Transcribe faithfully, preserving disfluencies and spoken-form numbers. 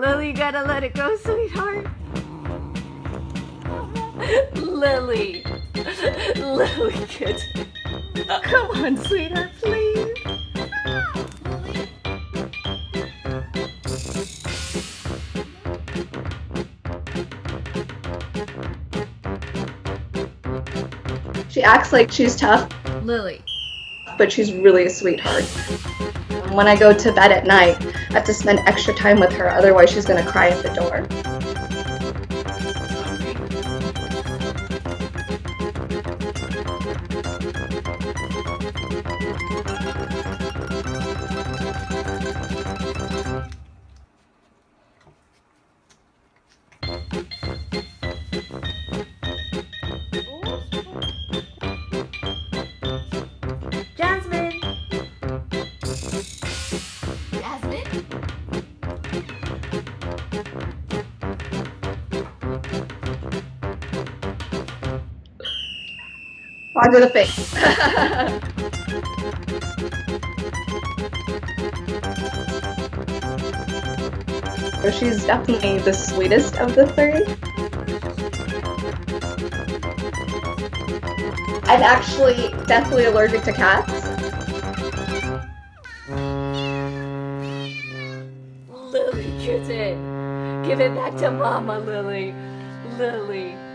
Lily, you gotta let it go, sweetheart. Lily. Lily, kid. Come on, sweetheart, please. Ah, Lily. She acts like she's tough. Lily. But she's really a sweetheart. When I go to bed at night, I have to spend extra time with her, otherwise she's going to cry at the door. Fog with a face. So she's definitely the sweetest of the three. I'm actually deathly allergic to cats. Lily, kitten. Give it back to Mama, Lily. Lily.